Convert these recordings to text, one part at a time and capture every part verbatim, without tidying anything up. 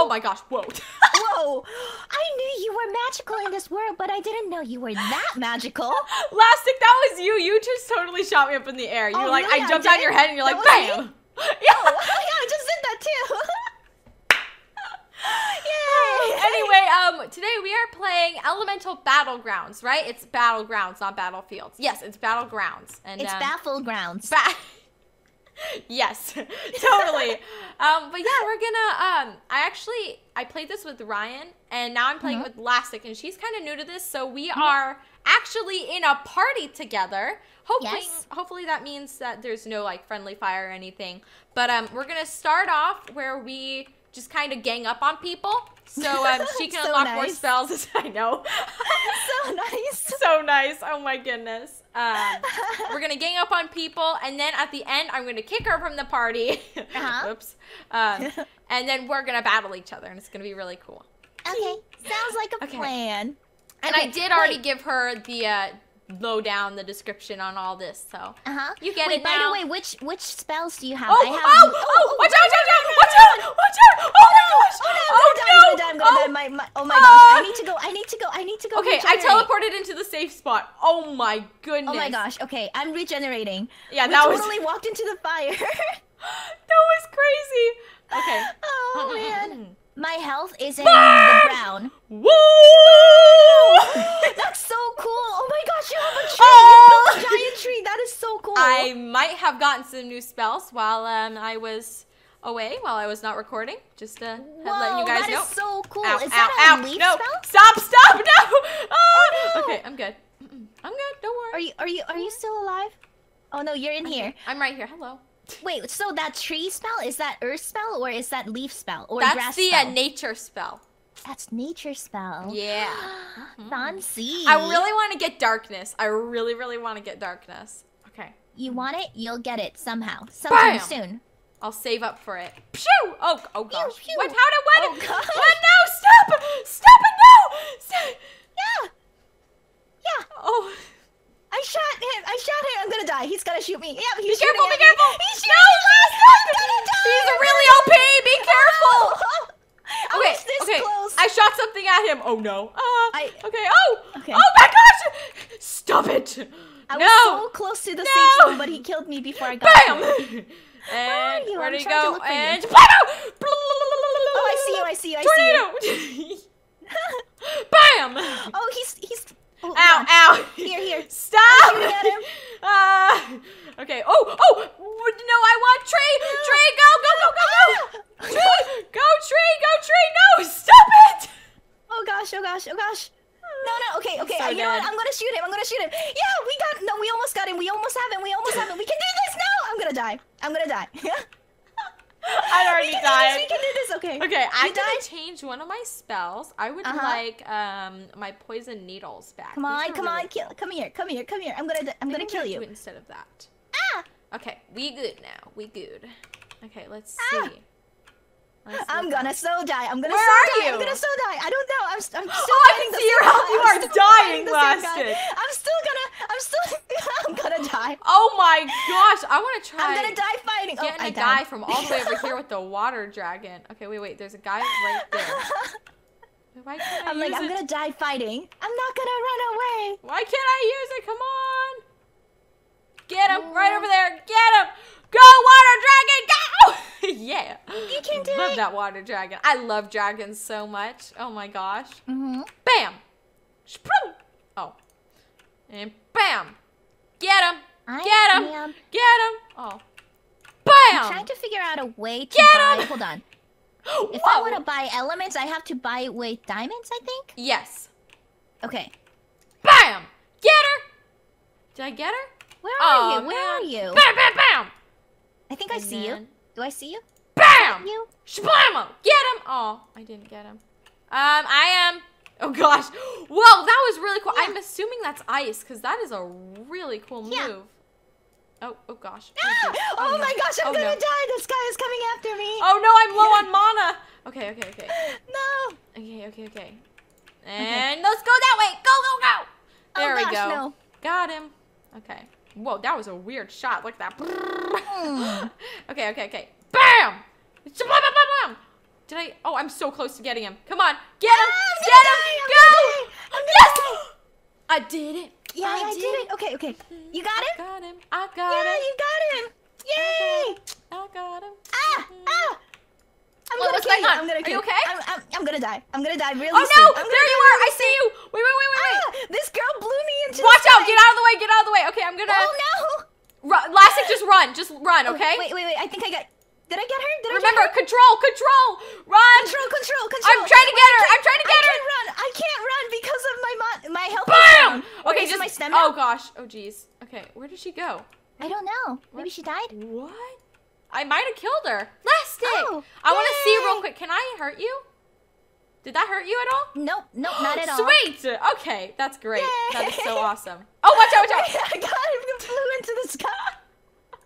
Oh my gosh, whoa. Whoa! I knew you were magical in this world, but I didn't know you were that magical. Lastic, that was you. You just totally shot me up in the air. You oh, were like, really? I jumped I on your head and you're that like, BAM! Yeah. Oh, oh, yeah, I just did that too. Yay! Anyway, um, today we are playing Elemental Battlegrounds, right? It's Battlegrounds, not Battlefields. Yes, it's Battlegrounds. And, it's um, Battlegrounds. Ba yes, totally. um, but yeah, we're gonna, um, I actually, I played this with Ryan, and now I'm playing mm-hmm. with Lastic, and she's kind of new to this, so we mm-hmm. are actually in a party together. Hopefully, yes. hopefully that means that there's no, like, friendly fire or anything. But um, we're gonna start off where we just kind of gang up on people, so um, she can so unlock nice. more spells. I know. So nice. So nice, oh my goodness. Um, we're gonna gang up on people, and then at the end, I'm gonna kick her from the party. Uh-huh. Oops. Um, and then we're gonna battle each other, and it's gonna be really cool. Okay, sounds like a okay. plan. And okay. I did Wait. already give her the uh, lowdown, the description on all this, so uh-huh. you get Wait, it. By now. the way, which which spells do you have? Oh, I have oh, oh, oh! Watch out! Watch out! Watch out! Watch out! Oh my gosh! Oh no! Oh no! I'm gonna die! I'm gonna die! My my! Oh my uh, gosh! I need to go! I need to go! I need to go! Okay, I teleported into the safe spot. Oh my goodness! Oh my gosh! Okay, I'm regenerating. Yeah, we that was. totally walked into the fire. That was crazy. Okay. Oh man. My health is in Burn! the brown. Woo! That's so cool! Oh my gosh, you have a tree! Oh! You built a giant tree! That is so cool! I might have gotten some new spells while um, I was away, while I was not recording. Just uh, Whoa, letting you guys that know. that is so cool! Ow, is ow, that a ow, leaf no. spell? Stop, stop, no! Oh, oh no. Okay, I'm good. I'm good, don't worry. Are you, are you, are you still alive? Oh no, you're in I'm here. I'm right here, hello. Wait, so that tree spell, is that earth spell or is that leaf spell or That's grass the, spell? That's uh, the nature spell. That's nature spell. Yeah. Fancy. I really want to get darkness. I really, really want to get darkness. Okay. You want it, you'll get it somehow. Sometime Bam! soon. I'll save up for it. Phew! Oh, oh gosh. Pew, pew. What, how did, what? Oh, gosh. What? No, stop! Stop it, no! Stop. Yeah. Yeah. Oh. I shot him. I shot him. I'm gonna die. He's gonna shoot me. Yeah, he's be careful. Be careful. He's no, I'm gonna die. He's really O P. Be careful. Oh, no. I okay, was this okay. close. I shot something at him. Oh no. Uh, I, okay. Oh. Okay. Oh my gosh. Stop it. I no. was so close to the no. safe zone, but he killed me before I got Bam. him. And where, where did he go? And you. Oh, I see you. I see you. I see you. Bam. Oh, he's he's. Ooh, ow, God. ow. Here, here. Stop. I'm shooting at him. Uh, okay. Oh, oh. No, I want tree. No. Tree, go, go, go, go, go. Tree, go, tree, go, tree. No, stop it. Oh, gosh, oh, gosh, oh, gosh. No, no. Okay, okay. So you know what? I'm going to shoot him. I'm going to shoot him. Yeah, we got, no, we almost got him. We almost have him. We almost have him. We can do this. No, I'm going to die. I'm going to die. I already we died. This, we can do this. Okay. Okay. I gotta change one of my spells. I would uh-huh. like um my poison needles back. Come on, come really on, kill, come here, come here, come here. I'm gonna, I'm I gonna kill you do it instead of that. Ah. Okay, we good now. We good. Okay, let's see. Ah. Let's I'm gonna so die. I'm gonna Where so are die. You? I'm gonna so die. I don't know. I'm, I'm still. Oh, I can see your health. You are dying, Lastic. I'm still gonna. I'm still. I'm gonna die. Oh my gosh! I want to try. I'm gonna die fighting. Getting oh, I a died. guy from all the way over here with the water dragon. Okay, wait, wait. There's a guy right there. Why can't I I'm use like, it? I'm gonna die fighting. I'm not gonna run away. Why can't I use it? Come on. Get him! Oh. Right over there. Get him! Go, water dragon, go! Yeah. You can do it. Love that water dragon. I love dragons so much. Oh my gosh. Mm-hmm. Bam! Shproom! Oh. And bam! Get him! Get him! Am... Get him! Oh. Bam! I'm trying to figure out a way to Get buy... Him. Hold on. If Whoa. I want to buy elements, I have to buy it with diamonds, I think? Yes. Okay. Bam! Get her! Did I get her? Where are oh, you? Where man. are you? Bam! Bam! Bam! I think and I see you. Do I see you? BAM! You? Shblammo! Get him! Oh, I didn't get him. Um, I am... Oh, gosh. Whoa, that was really cool. Yeah. I'm assuming that's ice, because that is a really cool move. Yeah. Oh, oh gosh. Ah! Oh, oh no. My gosh, I'm oh, gonna no. die. This guy is coming after me. Oh no, I'm low on mana. Okay, okay, okay. No. Okay, okay, okay. And okay. Let's go that way. Go, go, go. There oh, gosh, we go. No. Got him. Okay. Whoa, that was a weird shot. Look at that. Mm. Okay, okay, okay. Bam! Did I? Oh, I'm so close to getting him. Come on. Get him. Ah, get him. Die. Go. Yes. I did it. Yeah, I, I did, did it. Okay, okay. You got him? I got him. I got yeah, him. Yeah, you got him. Yay. I got him. Ah, ah. I'm well, gonna kill you. I'm gonna kill you. Are you okay? I'm, I'm, I'm gonna die. I'm gonna die really soon. Oh, no. Soon. There you are. I see you. Wait, wait, wait, wait, wait. Ah, this girl blew me into Watch the out. Get out of the way. Get out of the way. Okay, I'm gonna. Oh, no. Run. Lastic, just run. Just run, okay? Wait, wait, wait. I think I got. Did I get her? Did Remember, I get her? control, control, run. Control, control, control. I'm trying to get her. I'm trying to get I her. I can't run. I can't run because of my mon my health. Bam! Okay, just my stamina. Oh gosh. Oh geez. Okay, where did she go? I don't know. What? Maybe she died. What? I might have killed her. Lastic. Oh, I want to see real quick. Can I hurt you? Did that hurt you at all? Nope. Nope. Not at all. Sweet. Okay, that's great. Yay. That is so awesome. Oh, watch out! Watch out! I got him. You flew into the sky.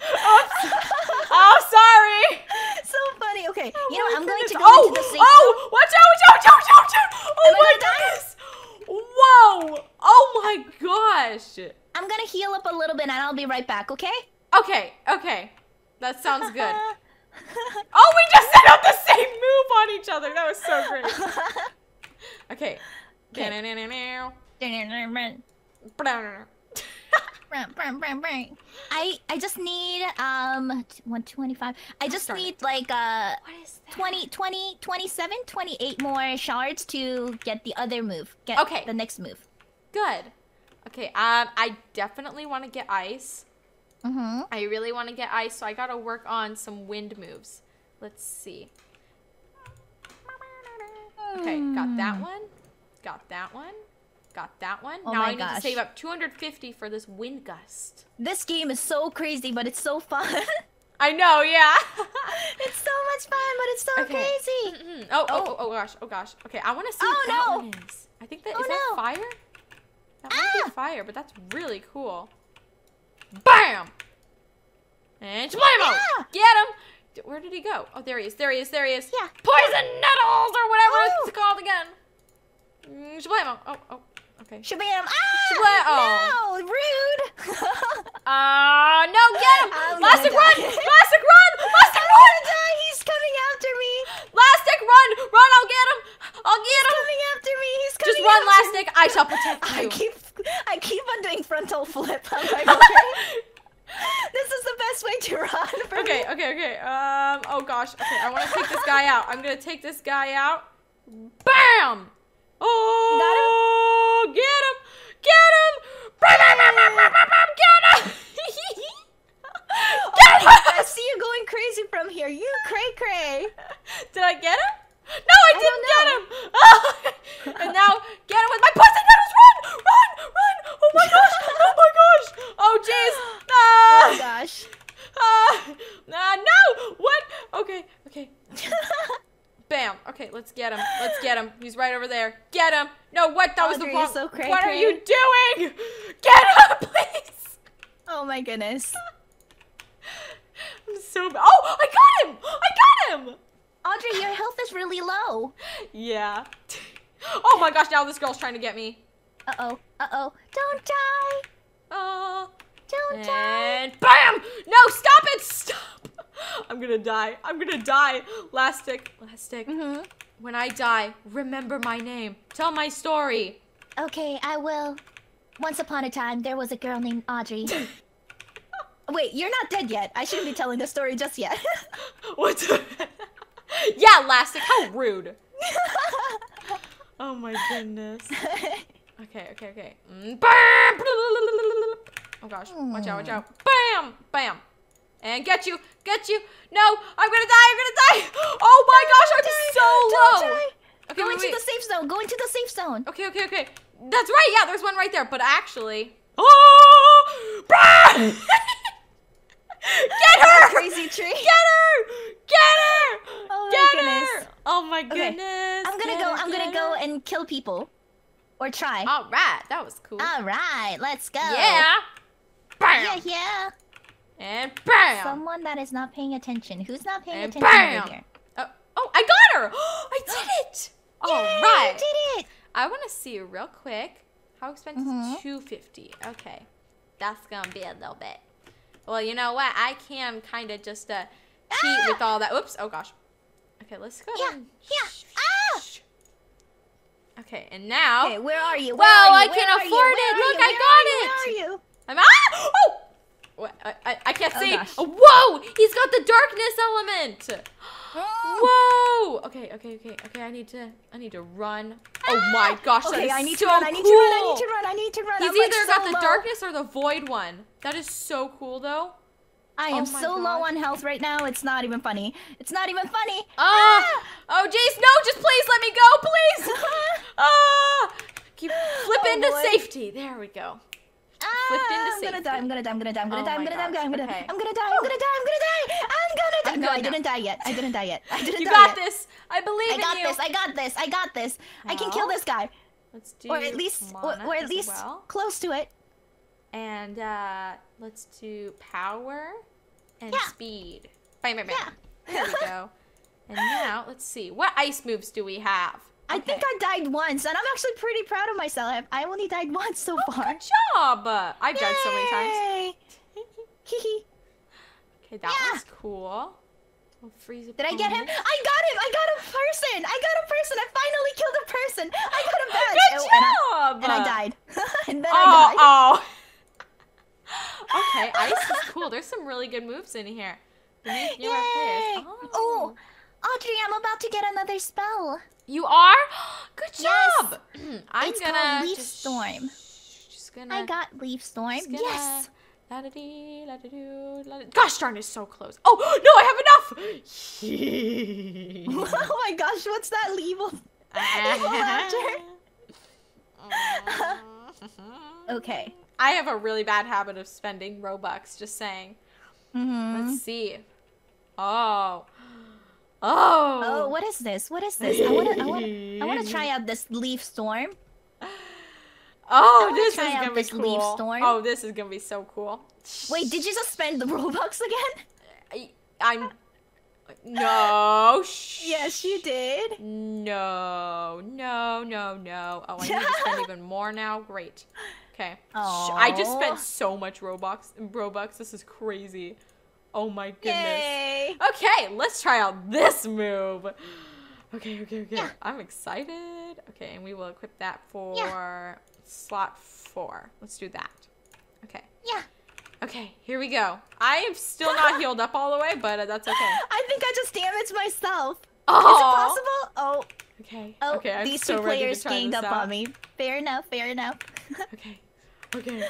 Oh, oh, sorry. So funny. Okay, oh, you know what? I'm goodness. going to go oh, into the sink. Oh, watch out, watch out, watch out, watch out. Oh, my goodness. Whoa. Oh, my gosh. I'm going to heal up a little bit, and I'll be right back, okay? Okay, okay. That sounds good. Oh, we just set up the same move on each other. That was so great. Okay. Okay. I I just need um one twenty-five. I just Start. need like uh twenty, twenty, twenty-seven, twenty-eight more shards to get the other move. Get okay. the next move. Good. Okay. Um, I definitely want to get ice. Mm-hmm. I really want to get ice, so I gotta work on some wind moves. Let's see. Okay, got that one. Got that one. Got that one. Oh now I need gosh. to save up two hundred fifty for this wind gust. This game is so crazy, but it's so fun. I know, yeah. It's so much fun, but it's so okay. crazy. Mm -mm. Oh, oh, oh, oh gosh, oh gosh. Okay, I want to see oh, what that no. one is. I think that oh, is that no. fire. That ah. might be fire, but that's really cool. Bam! And Shlimo! Yeah. Get him! Where did he go? Oh, there he is. There he is. There he is. Yeah. Poison yeah. nettles or whatever oh. it's called again. Shlimo! Oh, oh. Okay. Shabam! Ah! Oh. No! Rude! Ah! uh, no! Get him! Elastic run! Elastic run! Elastic run! He's coming after me! Elastic run! Run! I'll get him! I'll get him! He's coming after me! He's coming Just run, Elastic! I shall protect you. I keep, I keep on doing frontal flip. I'm like, okay. This is the best way to run. For okay. Me. Okay. Okay. Um. Oh gosh. Okay. I want to take this guy out. I'm gonna take this guy out. Bam! Oh, get him! Get him! Get him! Get him! I see you going crazy from here. You cray cray. Did I get him? No, I, I didn't get him. Oh. And now get him with my poison nettles. Run! Run! Run! Oh my gosh! Oh my gosh! Oh jeez! Uh, oh gosh! Uh, uh, no! What? Okay. Okay. Bam. Okay, let's get him. Let's get him. He's right over there. Get him. No, what? That Audrey was the wrong. So cray -cray. What are you doing? Get up, please. Oh my goodness. I'm so bad. Oh, I got him. I got him. Audrey, your health is really low. Yeah. Oh my gosh, now this girl's trying to get me. Uh oh. Uh oh. Don't die. Oh. Don't and die. And bam! No, stop it. Stop. I'm gonna die. I'm gonna die. Elastic. Elastic. Mm-hmm. When I die, remember my name. Tell my story. Okay, I will. Once upon a time, there was a girl named Audrey. Wait, you're not dead yet. I shouldn't be telling the story just yet. What? Yeah, Elastic. How rude. Oh my goodness. Okay, okay, okay. Bam! Oh gosh. Watch out, watch out. Bam! Bam! And get you, get you. No, I'm gonna die, I'm gonna die. Oh my don't gosh, die. I'm so don't low. Die. Okay, go wait, into wait. the safe zone, go into the safe zone. Okay, okay, okay. That's right, yeah, there's one right there, but actually. Oh! Get her! Crazy tree. Get her! Get her! Oh my get goodness. Her! Oh my goodness. Okay. I'm gonna get go, her, I'm gonna go and kill people. Or try. All right, that was cool. All right, let's go. Yeah. Bam. Yeah, yeah. And bam! Someone that is not paying attention. Who's not paying and attention bam! Over here? Uh, oh, I got her! I did it! All Yay, right. I did it! I want to see real quick. How expensive mm-hmm. is two fifty? Okay. That's going to be a little bit. Well, you know what? I can kind of just uh, cheat ah! with all that. Oops. Oh, gosh. Okay, let's go. Yeah. Yeah. Ah! Okay, and now. Okay, where are you? Where well, are you? I can where afford it. Look, I got it. Where are you? I'm ah! Oh! What? I, I, I can't oh, see. Gosh. Whoa! He's got the darkness element. Oh. Whoa! Okay, okay, okay, okay. I need to. I need to run. Ah! Oh my gosh! Okay, that is I need so to run. I need cool. to run. I need to run. I need to run. He's I'm either like got so the low. darkness or the void one. That is so cool, though. I am oh so God. low on health right now. It's not even funny. It's not even funny. Uh, ah! Oh, jeez, no! Just please let me go, please. ah! Keep flip oh, into boy. safety. There we go. Ah, I'm gonna die, I'm gonna die, I'm gonna die, I'm gonna die, I'm gonna die, I'm gonna die, I'm gonna die, I'm gonna die, I'm gonna die, I'm gonna die. No, I didn't die yet. I didn't die yet. I didn't die yet. You got this. I believe in you. I got this, I got this, I got this. I can kill this guy. Let's do Or at least or at least close to it. And uh let's do power and speed. Bam, bam, bam. There we go. And now let's see. What ice moves do we have? Okay. I think I died once, and I'm actually pretty proud of myself. I only died once so oh, far. Good job! I've Yay! died so many times. Okay, that yeah. was cool. We'll freeze Did I get him? I got him! I got a person! I got a person! I finally killed a person! I got a badge! Good oh, job! And I, and I died. and then oh, I died. Oh. Okay, ice is cool. There's some really good moves in here. Yay! Oh. oh, Audrey, I'm about to get another spell. You are? Good job! Yes. I'm it's gonna. Leaf just, Storm. Just gonna, I got Leaf Storm. Gonna, yes! La -da -dee, la -da -doo, la -da gosh darn, it's so close. Oh, no, I have enough! Oh my gosh, what's that evil, evil laughter? Okay. I have a really bad habit of spending Robux, just saying. Mm-hmm. Let's see. Oh. Oh. Oh, what is this? What is this? I want to I want I want to try out this Leaf Storm. Oh, this is going to be cool. Leaf Storm. Oh, this is going to be so cool. Wait, did you just spend the Robux again? I, I'm No. Yes, you did. No. No, no, no. Oh, I need to spend even more now. Great. Okay. Aww. I just spent so much Robux. Robux. This is crazy. Oh my goodness. Yay. Okay, let's try out this move. Okay, okay, okay. Yeah. I'm excited. Okay, and we will equip that for yeah. slot four. Let's do that. Okay. Yeah. Okay, here we go. I am still not healed up all the way, but uh, that's okay. I think I just damaged myself. Oh. Is it possible? Oh. Okay. Oh, okay, I'm these so two ready players to try ganged this up out. on me. Fair enough, fair enough. Okay. Okay.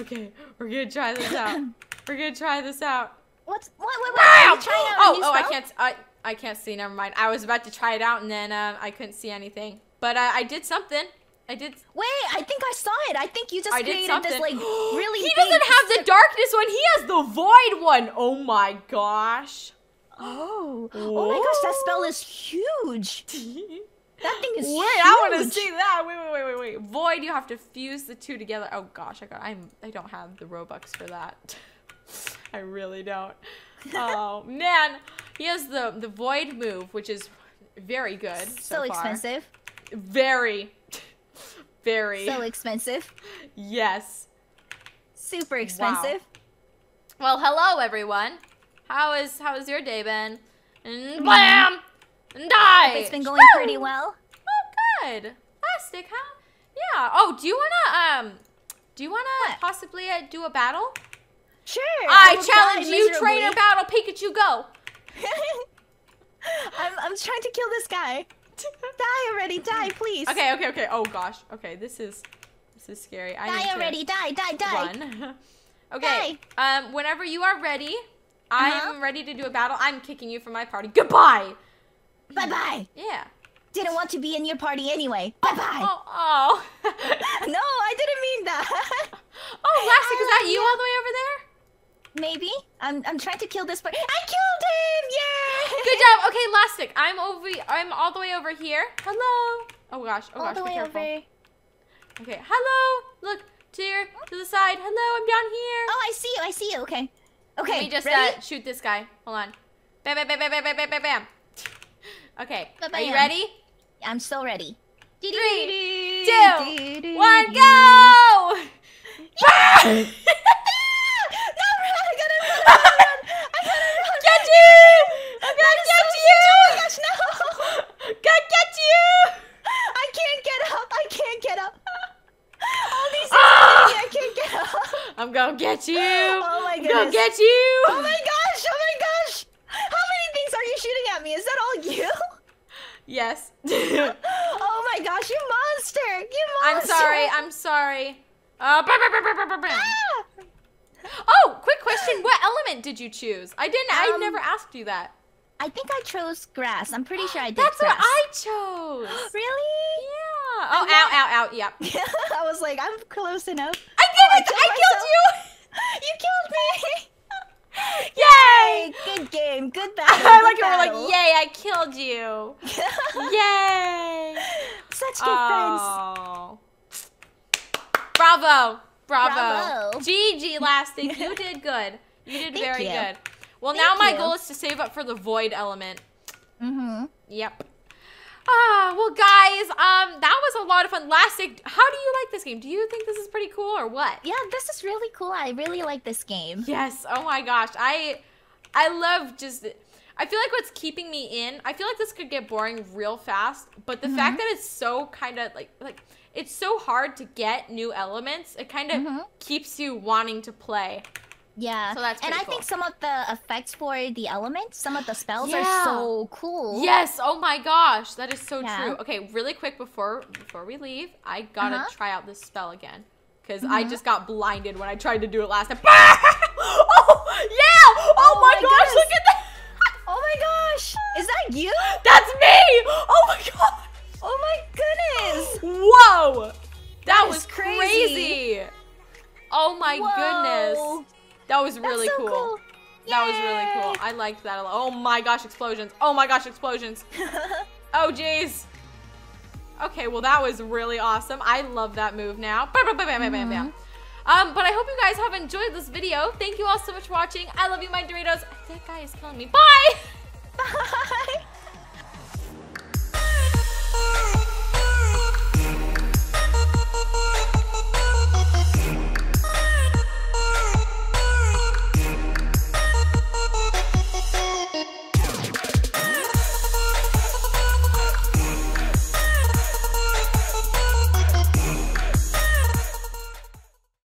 Okay. We're going to try this out. We're going to try this out. What's what? What? what are you trying out oh, a new oh, spell? I can't. I I can't see. Never mind. I was about to try it out and then uh, I couldn't see anything. But I, I did something. I did. Wait, I think I saw it. I think you just I created did this like really. He big doesn't have the darkness one. He has the void one. Oh my gosh. Oh. Whoa. Oh my gosh, that spell is huge. That thing is wait, huge. Wait, I want to see that. Wait, wait, wait, wait, wait. Void. You have to fuse the two together. Oh gosh, I got. I'm. I don't have the Robux for that. I really don't. Oh man, he has the the void move, which is very good. So, so expensive. Far. Very, very. So expensive. Yes. Super expensive. Wow. Well, hello everyone. How is how is your day been? And blam, and die. It's been going Woo! pretty well. Oh, good. Plastic, huh? Yeah. Oh, do you wanna um, do you wanna what? possibly uh, do a battle? Sure. I, I challenge you, trainer battle, Pikachu, go. I'm, I'm trying to kill this guy. Die already, die, please. Okay, okay, okay. Oh gosh. Okay, this is this is scary. I die need already, to die, die, die. Run. Okay. Die. Um, whenever you are ready, uh-huh. I am ready to do a battle. I'm kicking you from my party. Goodbye. Bye bye. Yeah. Didn't want to be in your party anyway. Bye bye. Oh. oh, oh. No, I didn't mean that. Oh, Lastic, is that you all the way over there? Maybe. I'm I'm trying to kill this part. I killed him! Yay! Good job. Okay, Elastic. I'm over I'm all the way over here. Hello. Oh gosh. Oh all gosh. Be careful. Over. Okay. Hello. Look to your to the side. Hello. I'm down here. Oh, I see you. I see you. Okay. Okay, let me just uh, shoot this guy. Hold on. Bam, bam, bam, bam, bam, bam, bam, bam. Okay, ba-bam. Are you ready? I'm still ready. Three, two, one, go! Yeah! I'm gonna get you! Oh my goodness! I'm gonna get you! Oh my gosh! Oh my gosh! How many things are you shooting at me? Is that all you? Yes. Oh my gosh! You monster! You monster! I'm sorry. I'm sorry. Uh, bah, bah, bah, bah, bah, bah. Ah! Oh, quick question! What element did you choose? I didn't. Um, I never asked you that. I think I chose grass. I'm pretty sure I did. That's grass. What I chose. Really? Yeah. Oh, I'm ow, not... ow, ow, yep. Yeah. I was like, I'm close enough. I did oh, it! I killed, I killed you! You killed me! Yay! Good game, good battle. I like it, we're like, yay, I killed you. Yay! Such good oh. friends. Bravo, bravo. G G, last thing. You did good. You did Thank very you. good. Well, Thank now my you. goal is to save up for the void element. Mm-hmm. Yep. Ah, well, guys, um, that was a lot of fun. Last thing, how do you like this game? Do you think this is pretty cool or what? Yeah, this is really cool. I really like this game. Yes. Oh my gosh. I, I love just, I feel like what's keeping me in, I feel like this could get boring real fast, but the mm-hmm. fact that it's so kind of like, like it's so hard to get new elements. It kind of mm-hmm. keeps you wanting to play. Yeah, so that's and I cool. think some of the effects for the elements, some of the spells yeah. are so cool. Yes, oh my gosh, that is so yeah. true. Okay, really quick before before we leave, I gotta uh-huh. try out this spell again. Because mm-hmm. I just got blinded when I tried to do it last time. Oh, yeah! Oh, oh my, my gosh, goodness. Look at that! Oh my gosh, is that you? That's me! Oh my gosh! Oh my goodness! Whoa! That, that was crazy. crazy! Oh my Whoa. goodness. That was really so cool. cool. That was really cool. I liked that a lot. Oh my gosh, explosions. Oh my gosh, explosions. Oh jeez. Okay, well that was really awesome. I love that move now. Bam, bam, bam, bam, bam, bam. Um, but I hope you guys have enjoyed this video. Thank you all so much for watching. I love you, my Doritos. That guy is killing me. Bye! Bye!